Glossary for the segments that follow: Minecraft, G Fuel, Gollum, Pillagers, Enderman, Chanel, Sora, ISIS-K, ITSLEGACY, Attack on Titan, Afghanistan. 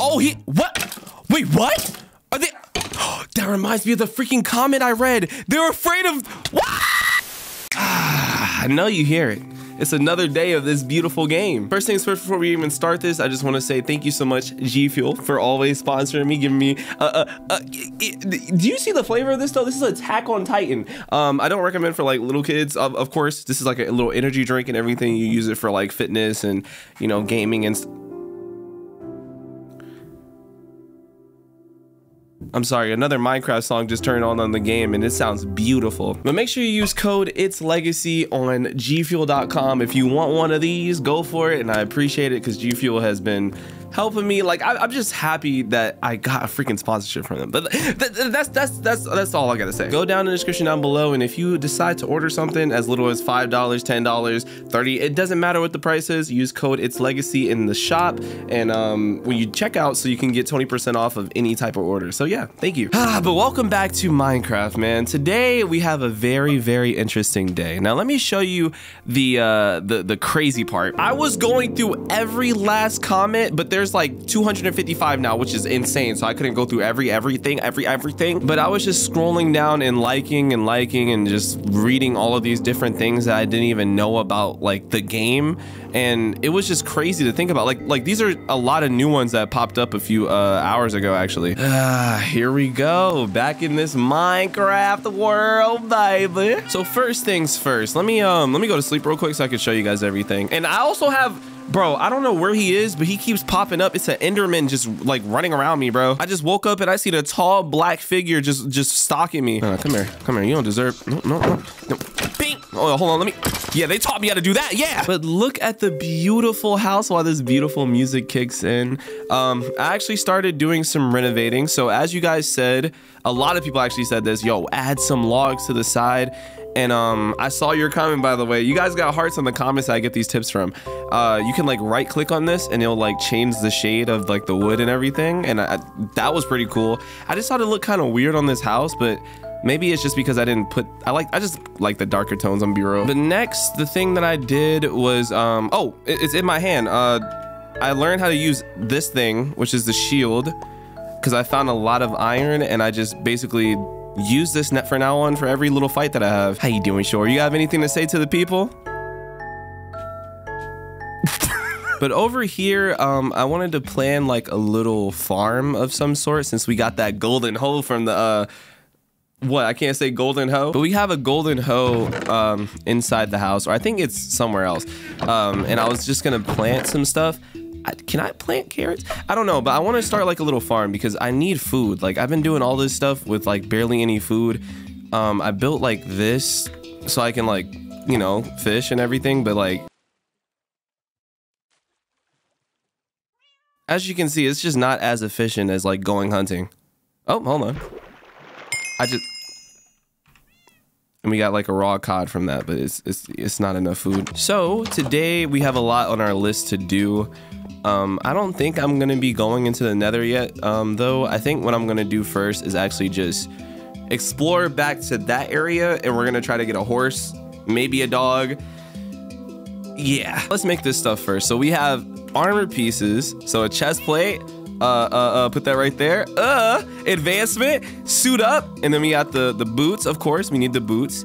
Oh, he, what? Wait, what? Are they, oh, that reminds me of the freaking comment I read. They're afraid of, what? Ah, I know you hear it. It's another day of this beautiful game. First things first, before we even start this, I just want to say thank you so much, G Fuel, for always sponsoring me, giving me do you see the flavor of this though? This is Attack on Titan. I don't recommend for like little kids. Of course, this is like a little energy drink and everything. You use it for like fitness and, you know, gaming and stuff. I'm sorry, another Minecraft song just turned on the game and it sounds beautiful. But make sure you use code ITSLEGACY on gfuel.com. If you want one of these, go for it, and I appreciate it because G Fuel has been helping me. Like, I'm just happy that I got a freaking sponsorship from them. But that's all I gotta say. Go down in the description down below, and if you decide to order something as little as $5, $10, $30, it doesn't matter what the price is, use code ITSLEGACY in the shop, and when you check out, so you can get 20% off of any type of order. So yeah, thank you. But welcome back to Minecraft, man. Today we have a very, very interesting day. Now let me show you the crazy part. I was going through every last comment, but there's like 255 now, which is insane. So I couldn't go through everything, but I was just scrolling down and liking and just reading all of these different things that I didn't even know about, like the game. And it was just crazy to think about. Like these are a lot of new ones that popped up a few hours ago, actually. Here we go, back in this Minecraft world, baby. So first things first, let me go to sleep real quick so I can show you guys everything. And I also have, bro, I don't know where he is, but he keeps popping up. It's an Enderman just like running around me, bro. I just woke up and I see the tall black figure just stalking me. Come here, you don't deserve, no. Bing. Oh, hold on, let me, yeah, they taught me how to do that, yeah. But look at the beautiful house while this beautiful music kicks in. I actually started doing some renovating. So as you guys said, a lot of people actually said this, yo, add some logs to the side. And I saw your comment, by the way. You guys got hearts on the comments that I get these tips from. You can like right click on this and it'll like change the shade of like the wood and everything. And that was pretty cool. I just thought it looked kind of weird on this house, but maybe it's just because I didn't put, I just like the darker tones, I'm gonna be real. The next, the thing that I did was, oh, it's in my hand. I learned how to use this thing, which is the shield, because I found a lot of iron and I just basically use this net for now on for every little fight that I have. How you doing, Shore? You have anything to say to the people? But over here, I wanted to plan like a little farm of some sort since we got that golden hoe from the, what? I can't say golden hoe, but we have a golden hoe inside the house, or I think it's somewhere else. And I was just gonna plant some stuff. Can I plant carrots? I don't know, but I want to start like a little farm because I need food. Like I've been doing all this stuff with like barely any food. I built like this so I can like, you know, fish and everything, but like, as you can see, it's just not as efficient as like going hunting. Oh, hold on. And we got like a raw cod from that, but it's not enough food. So today we have a lot on our list to do. I don't think I'm gonna be going into the nether yet, though I think what I'm gonna do first is actually just explore back to that area, and we're gonna try to get a horse, maybe a dog. Yeah, let's make this stuff first. So we have armor pieces, so a chest plate, put that right there, advancement, suit up, and then we got the boots, of course, we need the boots.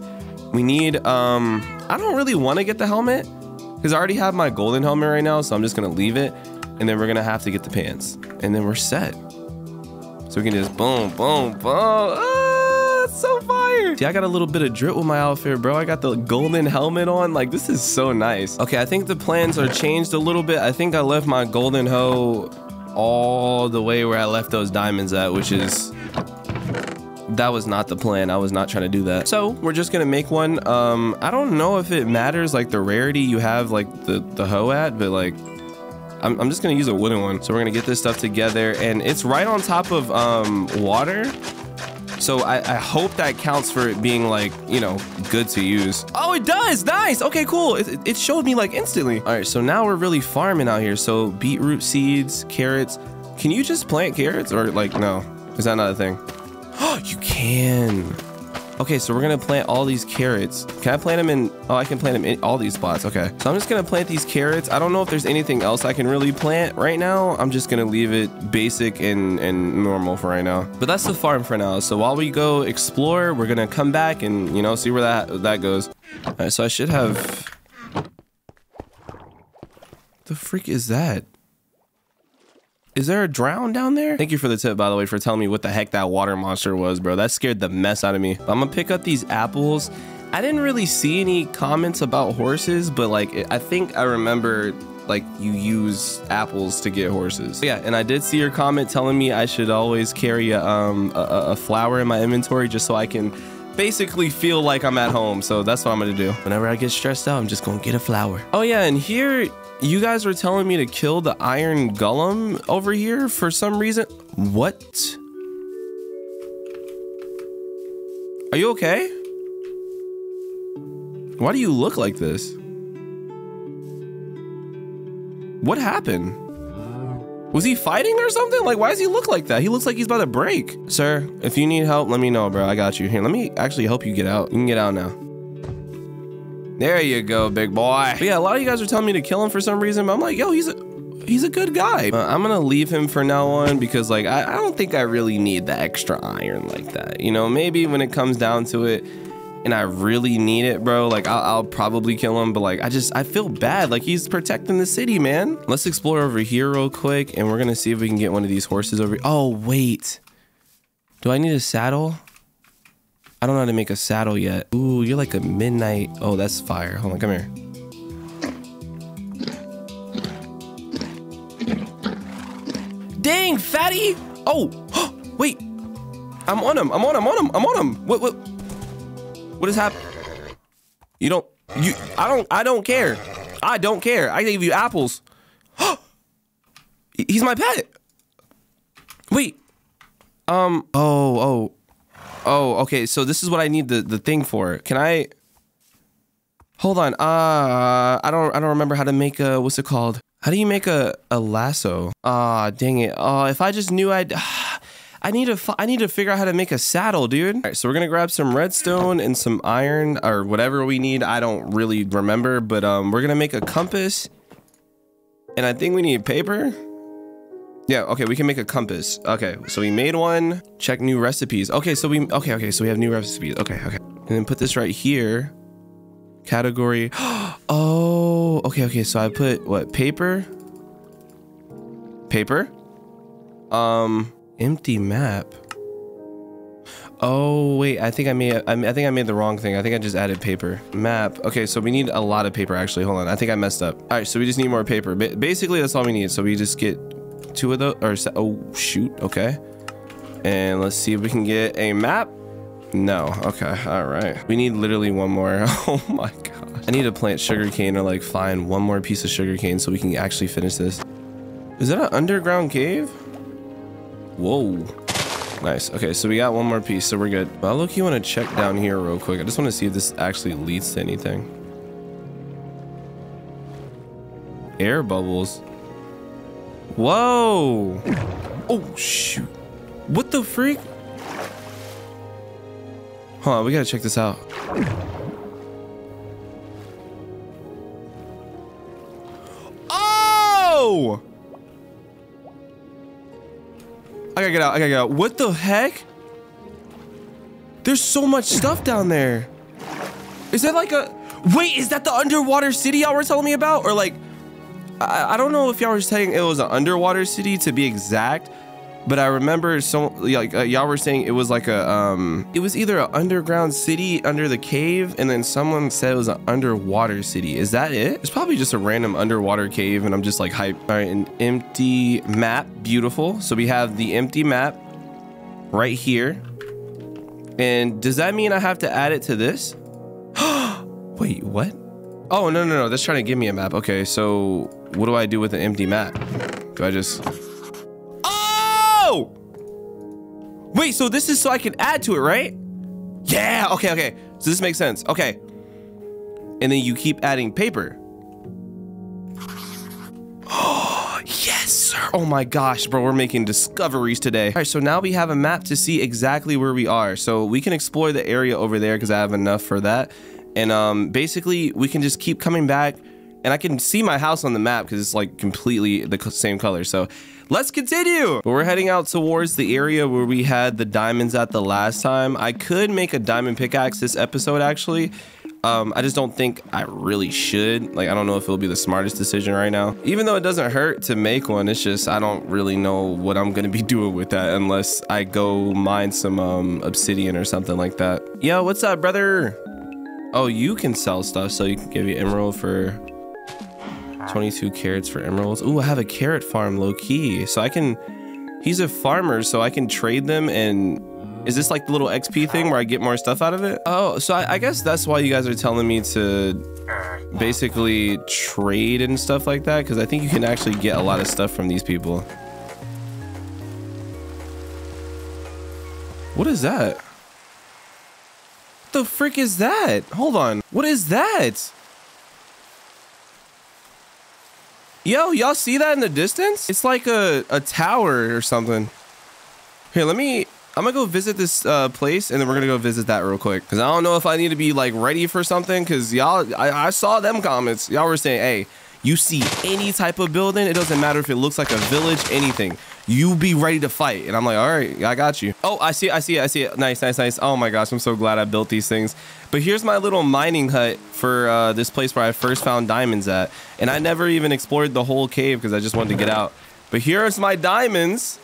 We need, I don't really want to get the helmet, because I already have my golden helmet right now, so I'm just gonna leave it, and then we're gonna have to get the pants, and then we're set. So we can just boom, boom, boom. Ah, it's so fire! See, I got a little bit of drip with my outfit, bro. I got the golden helmet on. Like, this is so nice. Okay, I think the plans are changed a little bit. I think I left my golden hoe all the way where I left those diamonds at, which is, that was not the plan. I was not trying to do that. So we're just gonna make one. I don't know if it matters like the rarity you have like the hoe at, but like I'm just gonna use a wooden one. So we're gonna get this stuff together, and it's right on top of water. So I hope that counts for it being like, you know, good to use. Oh, it does. Nice. Okay, cool. It showed me like instantly. All right, so now we're really farming out here. So beetroot seeds, carrots. Can you just plant carrots or like, no? Is that not a thing? Oh, you can. Okay, so we're gonna plant all these carrots. Can I plant them in? Oh, I can plant them in all these spots. Okay, so I'm just gonna plant these carrots. I don't know if there's anything else I can really plant right now. I'm just gonna leave it basic and normal for right now. But that's the farm for now. So while we go explore, we're gonna come back and, you know, see where that goes. All right, so I should have. The freak is that? Is there a drown down there? Thank you for the tip, by the way, for telling me what the heck that water monster was, bro. That scared the mess out of me. I'm gonna pick up these apples. I didn't really see any comments about horses, but like, I think I remember like you use apples to get horses. But yeah, and I did see your comment telling me I should always carry a flower in my inventory just so I can basically feel like I'm at home. So that's what I'm gonna do. Whenever I get stressed out, I'm just gonna get a flower. Oh yeah, and here, you guys were telling me to kill the iron golem over here for some reason. What? Are you okay? Why do you look like this? What happened? Was he fighting or something? Like, why does he look like that? He looks like he's about to break. Sir, if you need help, let me know, bro. I got you. Here, let me actually help you get out. You can get out now. There you go, big boy. But yeah, a lot of you guys are telling me to kill him for some reason, but I'm like, yo, he's a good guy. I'm gonna leave him for now on because, like, I don't think I really need the extra iron like that. You know, maybe when it comes down to it and I really need it, bro, like, I'll probably kill him, but, like, I feel bad. Like, he's protecting the city, man. Let's explore over here real quick, and we're gonna see if we can get one of these horses over here. Oh, wait. Do I need a saddle? I don't know how to make a saddle yet. Ooh, you're like a midnight. Oh, that's fire. Hold on, come here. Dang, fatty! Oh, wait. I'm on him. What is happening? I don't care. I gave you apples. He's my pet. Wait. Oh, okay, so this is what I need the thing for. Can I? Hold on. I don't remember how to make a, what's it called? How do you make a lasso? Ah, dang it. Oh, if I just knew I need to figure out how to make a saddle, dude. All right, so we're gonna grab some redstone and some iron or whatever we need. I don't really remember, but we're gonna make a compass. And I think we need paper. Yeah, okay, we can make a compass. Okay, so we made one. Check new recipes. Okay, so we have new recipes. Okay. And then put this right here. Category. Oh, okay. So I put what? Paper. Empty map. Oh, wait, I think I made the wrong thing. I think I just added paper. Map. Okay, so we need a lot of paper actually. Hold on. I think I messed up. All right, so we just need more paper. Basically, that's all we need. So we just get two of those, or oh shoot, okay, and let's see if we can get a map. No, okay, all right, we need literally one more. Oh my god, I need to plant sugarcane or like find one more piece of sugarcane so we can actually finish this. Is that an underground cave? Whoa, nice. Okay, so we got one more piece, so we're good. Well, look, you want to check down here real quick. I just want to see if this actually leads to anything. Air bubbles. Whoa! Oh shoot! What the freak? Hold on, we gotta check this out. Oh! I gotta get out. What the heck? There's so much stuff down there. Is that like a? Wait, is that the underwater city y'all were telling me about, or like? I don't know if y'all were saying it was an underwater city to be exact, but I remember y'all were saying it was like a it was either an underground city under the cave, and then someone said it was an underwater city. Is that it? It's probably just a random underwater cave, and I'm just like hype. All right, an empty map, beautiful. So we have the empty map right here, and does that mean I have to add it to this? Wait, what? Oh no! That's trying to give me a map. Okay, so. What do I do with an empty map? Do I just... Oh! Wait, so this is so I can add to it, right? Yeah, okay. So this makes sense. Okay. And then you keep adding paper. Oh, yes, sir. Oh my gosh, bro, we're making discoveries today. All right, so now we have a map to see exactly where we are. So we can explore the area over there because I have enough for that. And basically, we can just keep coming back. And I can see my house on the map because it's like completely the same color. So let's continue. But we're heading out towards the area where we had the diamonds at the last time. I could make a diamond pickaxe this episode, actually. I just don't think I really should. Like, I don't know if it'll be the smartest decision right now. Even though it doesn't hurt to make one, it's just I don't really know what I'm going to be doing with that unless I go mine some obsidian or something like that. Yo, what's up, brother? Oh, you can sell stuff, so you can give you emerald for... 22 carrots for emeralds. Ooh, I have a carrot farm low key. So I can, he's a farmer, so I can trade them. And is this like the little XP thing where I get more stuff out of it? Oh, so I guess that's why you guys are telling me to basically trade and stuff like that. Because I think you can actually get a lot of stuff from these people. What is that? What the frick is that? Hold on. What is that? Yo, y'all see that in the distance? It's like a tower or something. Here, I'm gonna go visit this place, and then we're gonna go visit that real quick. Because I don't know if I need to be, like, ready for something. Because y'all, I saw them comments. Y'all were saying, hey, you see any type of building, it doesn't matter if it looks like a village, anything. You be ready to fight. And I'm like, all right, I got you. Oh, I see it, I see it, I see it. Nice, nice, nice. Oh my gosh, I'm so glad I built these things. But here's my little mining hut for this place where I first found diamonds at. And I never even explored the whole cave because I just wanted to get out. But here's my diamonds.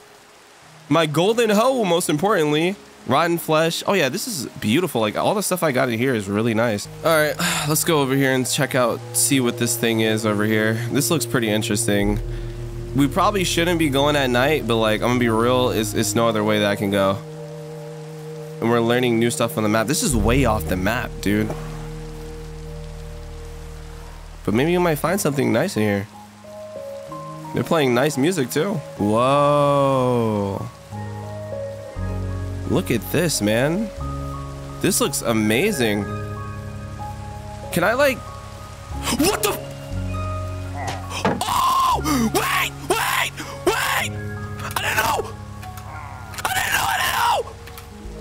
My golden hoe, most importantly. Rotten flesh. Oh yeah, this is beautiful. Like, all the stuff I got in here is really nice. All right, let's go over here and check out, see what this thing is over here. This looks pretty interesting. We probably shouldn't be going at night, but like, I'm gonna be real, it's no other way that I can go. And we're learning new stuff on the map. This is way off the map, dude. But maybe you might find something nice in here. They're playing nice music too. Whoa. Look at this, man. This looks amazing. Can I, like... What the... Oh! Wait! Wait! Wait! I didn't know! I didn't know! I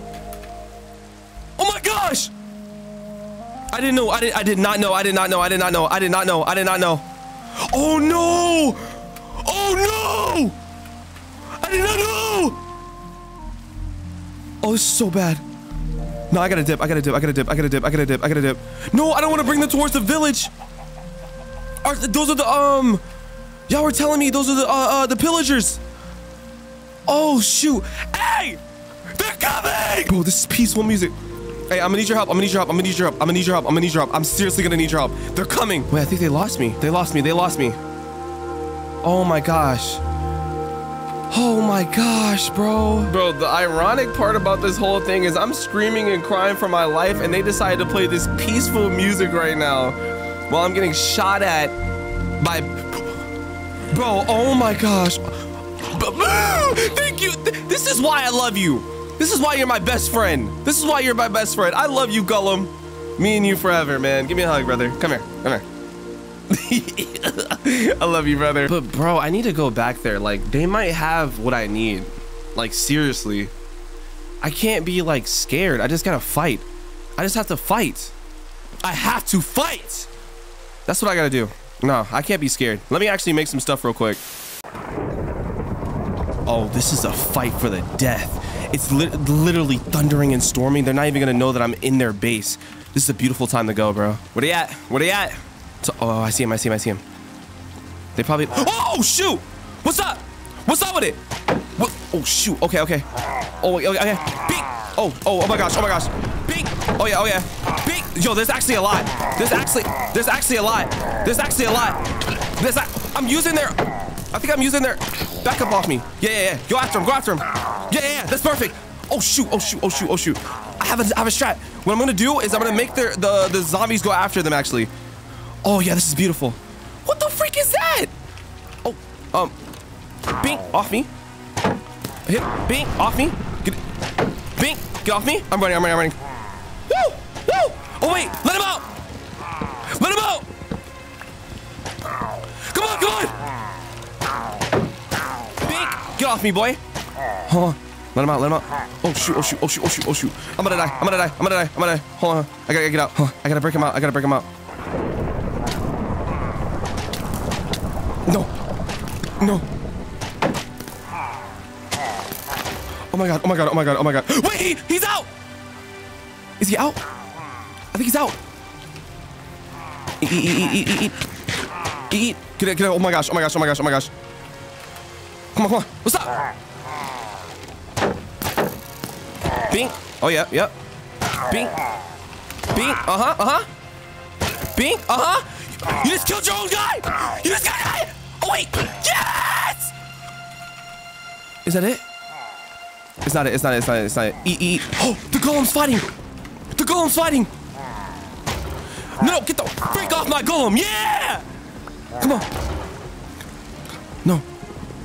didn't know! Oh my gosh! I didn't know. I did not know. I did not know. I did not know. I did not know. I did not know. Oh no! Oh no! I did not know! Oh, this is so bad. No, I gotta dip. I gotta dip. I gotta dip. I gotta dip. I gotta dip. I gotta dip. No, I don't want to bring them towards the village. Those are the y'all were telling me those are the pillagers. Oh shoot! Hey, they're coming! Bro, this is peaceful music. Hey, I'm gonna need your help. I'm gonna need your help. I'm gonna need your help. I'm gonna need your help. I'm gonna need your help. I'm seriously gonna need your help. They're coming. Wait, I think they lost me. They lost me. They lost me. Oh my gosh. Oh my gosh, bro. Bro, the ironic part about this whole thing is I'm screaming and crying for my life, and they decided to play this peaceful music right now while I'm getting shot at by... Bro, oh my gosh. Thank you. This is why I love you. This is why you're my best friend. This is why you're my best friend. I love you, Gollum. Me and you forever, man. Give me a hug, brother. Come here. Come here. I love you, brother. But bro, I need to go back there. Like, they might have what I need. Like, seriously, I can't be like scared. I just gotta fight. I just have to fight. I have to fight. That's what I gotta do. No, I can't be scared. Let me actually make some stuff real quick. Oh, this is a fight for the death. It's literally thundering and storming. They're not even gonna know that I'm in their base. This is a beautiful time to go, bro. Where they at? Where they at? So, oh, I see him, I see him, I see him. They probably... Oh, shoot! What's up? What's up with it? What? Oh, shoot. Okay, okay. Oh, okay, okay. Bink! Oh, oh, oh my gosh, oh my gosh. Bink! Oh, yeah, oh, yeah. Bink! Yo, there's actually a lot. There's actually a lot. There's actually a lot. There's a... I'm using their... I think I'm using their... Back up off me. Yeah, yeah, yeah. Go after him, go after him. Yeah, yeah, yeah. That's perfect. Oh, shoot, oh, shoot, oh, shoot, oh, shoot. I have a strat. What I'm gonna do is I'm gonna make the zombies go after them, actually. Oh yeah, this is beautiful. What the freak is that? Oh, bink, off me. Hit, bink, off me. Get, bink, get off me. I'm running, I'm running, I'm running. Woo, woo. Oh wait, let him out. Let him out. Come on, come on. Get off me, boy. Hold on. Let him out, let him out. Oh shoot, oh shoot, oh shoot, oh shoot, oh shoot. I'm gonna die, I'm gonna die, I'm gonna die, I'm gonna die. Hold on, I gotta get out. I gotta break him out, I gotta break him out. No. No. Oh my god, oh my god, oh my god, oh my god. Wait, he's out! Is he out? I think he's out. Eat, eat, eat, eat, eat, eat. Get it, get it. Oh my gosh, oh my gosh, oh my gosh, oh my gosh. Come on, come on. What's up? Bing. Oh, yeah, yeah. Bing. Bing. Uh-huh, uh-huh. Bing. Uh-huh. You just killed your own guy! You just got it! Oh, wait. Yes! Is that it? It's not it, it's not it, it's not it, it's not it. Eat, eat. Oh, the golem's fighting! The golem's fighting! No, no, get the freak off my golem! Yeah! Come on. No.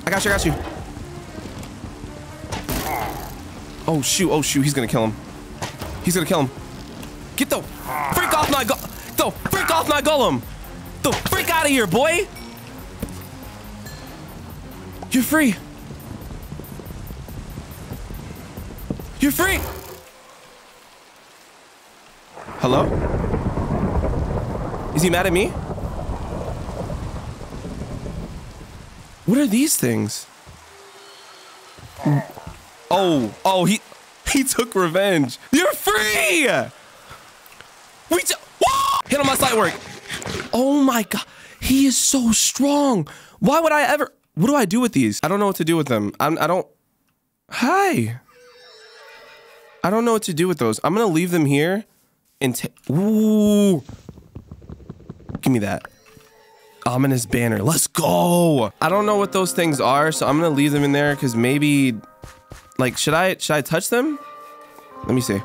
I got you, I got you. Oh shoot, oh shoot, he's gonna kill him. He's gonna kill him. Get the freak off my golem! The freak out of here, boy! You're free! You're free! Hello? Is he mad at me? What are these things? Oh, oh, he took revenge. You're free! We just, whoa! Hit on my side work. Oh my god, he is so strong. Why would I ever, what do I do with these? I don't know what to do with them. I don't know what to do with those. I'm gonna leave them here and take, ooh. Give me that. Ominous banner, let's go. I don't know what those things are, so I'm gonna leave them in there because maybe, like, should I touch them? Let me see.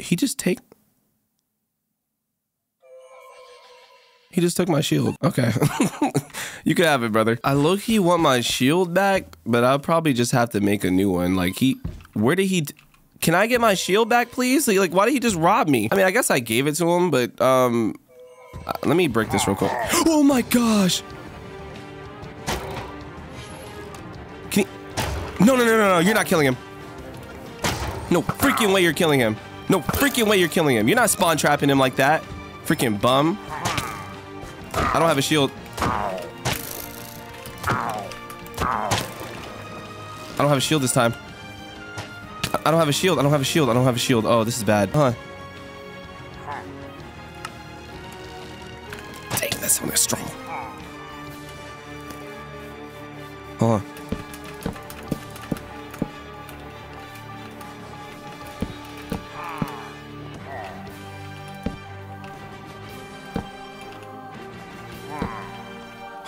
He just took my shield. Okay. You can have it, brother. I low-key want my shield back, but I'll probably just have to make a new one. Like, where did he, can I get my shield back, please? Like, why did he just rob me? I mean, I guess I gave it to him, but, let me break this real quick. Oh my gosh. No, no, no, no, no, you're not killing him. No freaking way you're killing him. No freaking way you're killing him. You're not spawn trapping him like that. Freaking bum. I don't have a shield. I don't have a shield this time. I don't have a shield. I don't have a shield. I don't have a shield. Oh, this is bad. Huh. Dang, that's so strong. Hold on.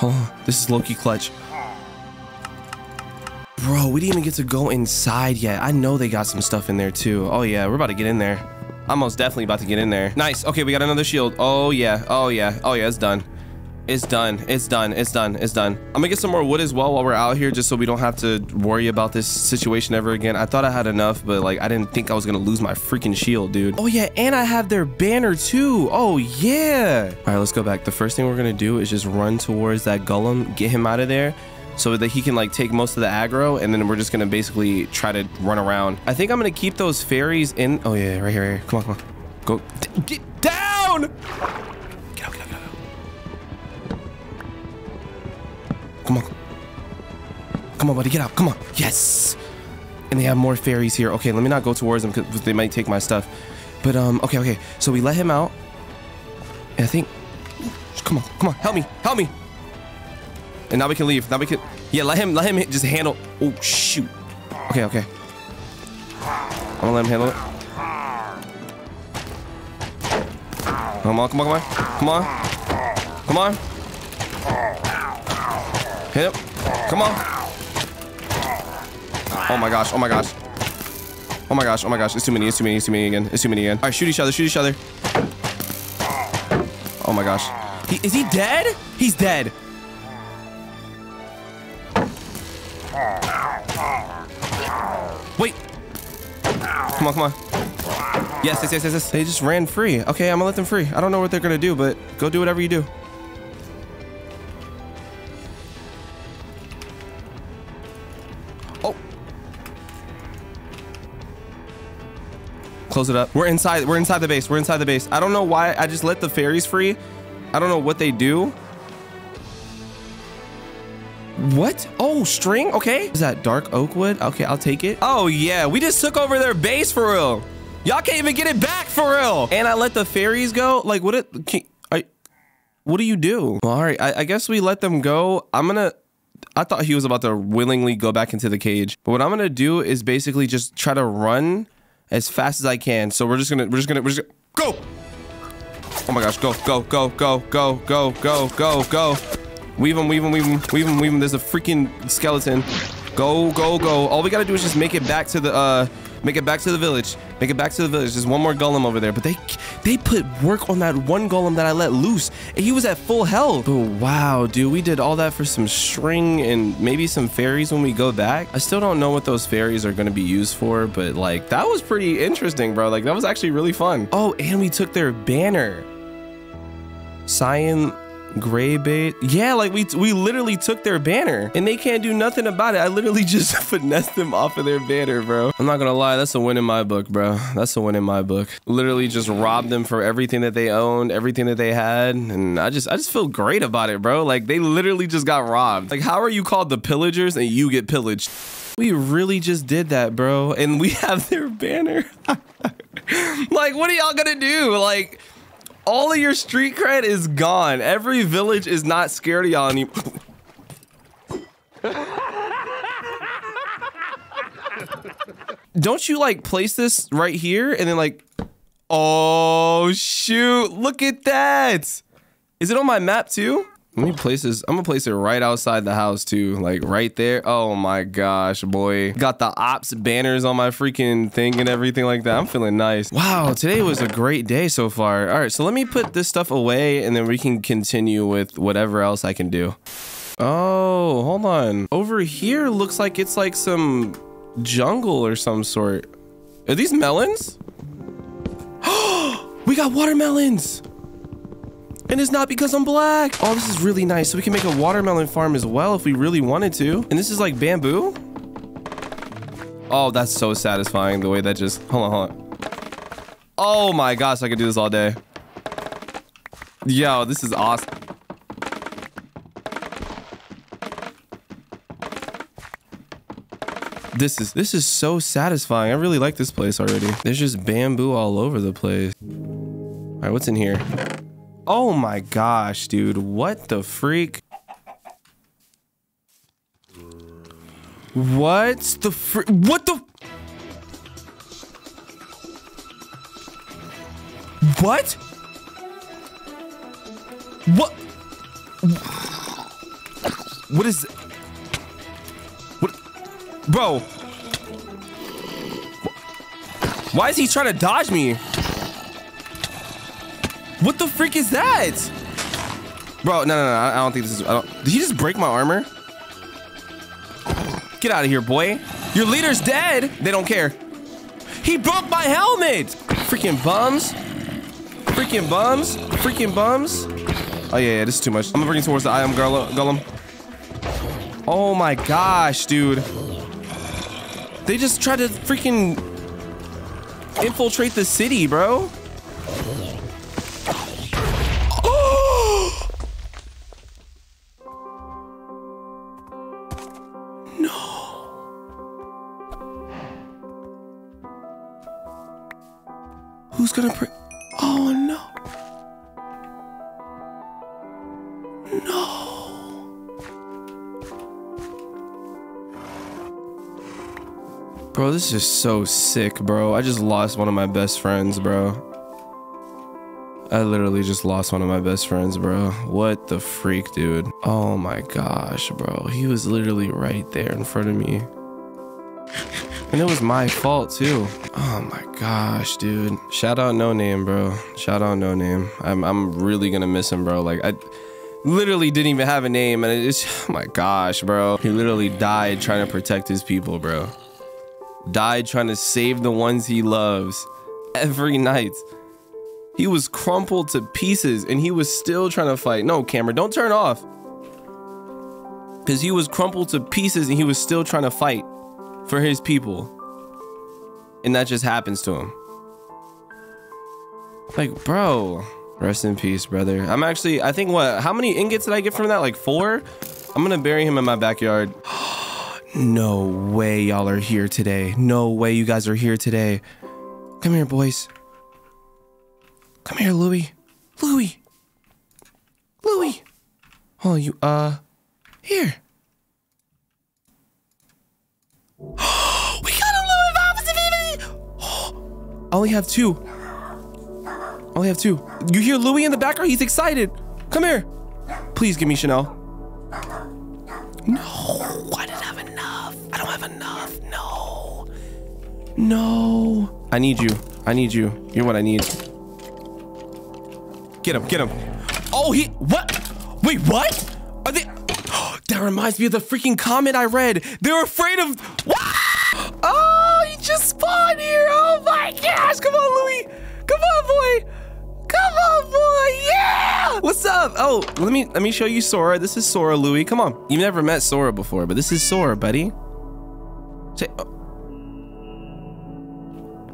Oh, this is low-key clutch. Bro, we didn't even get to go inside yet. I know they got some stuff in there too. Oh yeah, we're about to get in there. I'm most definitely about to get in there. Nice, okay, we got another shield. Oh yeah, oh yeah, oh yeah, it's done. It's done, it's done, it's done, it's done. I'm gonna get some more wood as well while we're out here just so we don't have to worry about this situation ever again. I thought I had enough, but like I didn't think I was gonna lose my freaking shield, dude. Oh yeah, and I have their banner too. Oh yeah. All right, let's go back. The first thing we're gonna do is just run towards that golem, get him out of there so that he can like take most of the aggro, and then we're just gonna basically try to run around. I think I'm gonna keep those fairies in. Oh yeah, right here, right here. Come on, come on. Go, get down. Come on. Come on, buddy. Get out. Come on. Yes. And they have more fairies here. Okay, let me not go towards them because they might take my stuff. But, okay, okay. So we let him out. And I think... Come on. Come on. Help me. Help me. And now we can leave. Now we can... Yeah, let him just handle... Oh, shoot. Okay, okay. I'm gonna let him handle it. Come on, come on, come on. Come on. Come on. Hit him. Come on. Oh my gosh. Oh my gosh. Oh my gosh. Oh my gosh. It's too many. It's too many. It's too many again. It's too many again. All right. Shoot each other. Shoot each other. Oh my gosh. Is he dead? He's dead. Wait. Come on. Come on. Yes, yes, yes, yes, yes. They just ran free. Okay. I'm gonna let them free. I don't know what they're gonna do, but go do whatever you do. close it up. We're inside the base. I don't know why I just let the fairies free. I don't know what they do. What? Oh, string. Okay. Is that dark oak wood? Okay, I'll take it. Oh yeah, we just took over their base for real. Y'all can't even get it back for real. And I let the fairies go. Like, what? What do you do? Well, all right, I guess we let them go. I thought he was about to willingly go back into the cage, but what I'm gonna do is basically just try to run as fast as I can. So we're just gonna go. Oh my gosh, go. Weave him. There's a freaking skeleton. Go. All we gotta do is just make it back to the village. There's one more golem over there, but they put work on that one golem that I let loose, and he was at full health. Oh wow, dude, we did all that for some string and maybe some fairies when we go back. I still don't know what those fairies are going to be used for, but like, that was pretty interesting, bro. Like, that was actually really fun. Oh, and we took their banner. Cyan gray bait. Yeah, like we literally took their banner and they can't do nothing about it. I literally just finessed them off of their banner, bro. I'm not gonna lie, that's a win in my book, bro. Literally just robbed them for everything that they owned, everything that they had, and I just feel great about it, bro. Like, they literally just got robbed. Like, how are you called the Pillagers and you get pillaged? We really just did that, bro, and we have their banner. Like, what are y'all gonna do? Like, all of your street cred is gone. Every village is not scared of y'all anymore. Don't you like place this right here and then like, oh shoot, look at that. Is it on my map too? Let me place this. I'm gonna place it right outside the house too, like right there. Oh my gosh, boy. Got the ops banners on my freaking thing and everything like that. I'm feeling nice. Wow, today was a great day so far. All right, so let me put this stuff away and then we can continue with whatever else I can do. Oh, hold on. Over here looks like it's like some jungle or some sort. Are these melons? We got watermelons. And it's not because I'm black. Oh, this is really nice. So we can make a watermelon farm as well if we really wanted to. And this is like bamboo. Oh, that's so satisfying the way that just... Hold on. Oh my gosh, I could do this all day. Yo, this is awesome. This is so satisfying. I really like this place already. There's just bamboo all over the place. All right, what's in here? Oh my gosh, dude. What the freak? What? What is... What? Bro. Why is he trying to dodge me? What the freak is that? Bro, no, I don't think this is... Did he just break my armor? Get out of here, boy. Your leader's dead. They don't care. He broke my helmet. Freaking bums. Oh, yeah, this is too much. I'm bringing towards the I am golem. Oh, my gosh, dude. They just tried to freaking infiltrate the city, bro. Who's gonna pre- Oh no. No. Bro, this is so sick, bro. I just lost one of my best friends, bro. What the freak, dude? Oh my gosh, bro. He was literally right there in front of me. And it was my fault too. Oh my gosh, dude. Shout out No Name, bro. I'm really gonna miss him, bro. Like, I literally didn't even have a name, and it's, oh my gosh, bro. He literally died trying to protect his people, bro. Died trying to save the ones he loves every night. He was crumpled to pieces and he was still trying to fight. No, camera, don't turn off. Cause he was crumpled to pieces and he was still trying to fight for his people, and that just happens to him. Like, bro. Rest in peace, brother. I'm actually, I think what, how many ingots did I get from that? Like 4? I'm gonna bury him in my backyard. No way y'all are here today. No way you guys are here today. Come here, boys. Come here, Louie. Louie. Louie. Oh, you, here. We got him, Louie. Oh, I only have 2. I only have 2. You hear Louie in the background? He's excited. Come here. Please give me Chanel. No, I didn't have enough. I don't have enough. No. No. I need you. I need you. You're what I need. Get him. Get him. Oh, he... What? Wait, what? Are they... That reminds me of the freaking comment I read. They're afraid of... What? Oh, he just spawned here. Oh, my gosh. Come on, Louie. Come on, boy. Come on, boy. Yeah. What's up? Oh, let me show you Sora. This is Sora, Louie. Come on. You've never met Sora before, but this is Sora, buddy. Say, oh.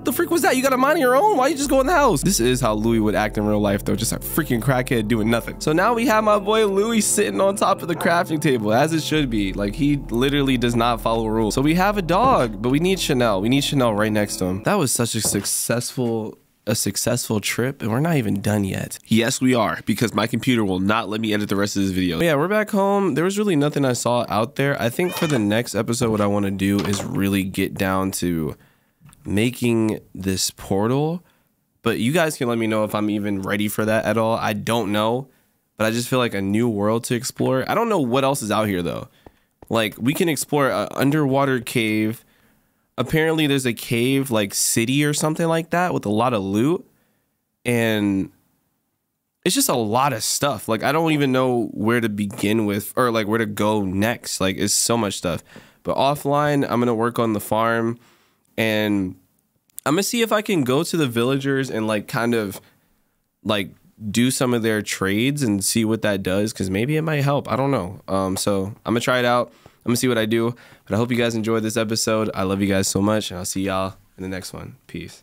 The freak was that? You got a mind of your own? Why you just go in the house? This is how Louie would act in real life, though. Just a freaking crackhead doing nothing. So now we have my boy Louie sitting on top of the crafting table, as it should be. Like, he literally does not follow rules. So we have a dog, but we need Chanel. We need Chanel right next to him. That was such a successful trip, and we're not even done yet. Yes, we are, because my computer will not let me edit the rest of this video. But yeah, we're back home. There was really nothing I saw out there. I think for the next episode, what I want to do is really get down to making this portal, but you guys can let me know if I'm even ready for that at all. I don't know, but I just feel like a new world to explore. I don't know what else is out here, though. Like, we can explore an underwater cave. Apparently there's a cave like city or something like that with a lot of loot, and it's just a lot of stuff. Like, I don't even know where to begin with, or like where to go next. Like, it's so much stuff. But offline, I'm gonna work on the farm, and I'm gonna see if I can go to the villagers and like kind of like do some of their trades and see what that does, because maybe it might help. I don't know. So I'm gonna try it out. I'm gonna see what I do, but I hope you guys enjoyed this episode. I love you guys so much, and I'll see y'all in the next one. Peace.